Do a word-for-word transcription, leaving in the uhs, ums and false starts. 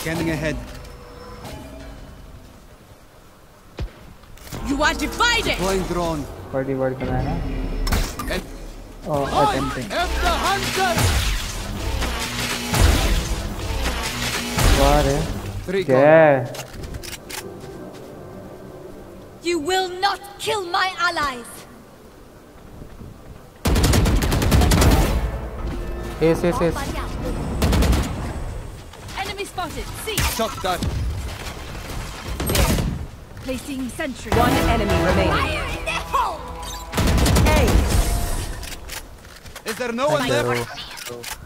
Scanning ahead. You are divided. Deploying drone. Party word ka na. Oh, attempting. What? You will not kill my allies. Yes, yes, yes. Enemy spotted. See. Shot done. Placing sentry. One enemy remaining. Fire in the hole. Hey. Is there no one there?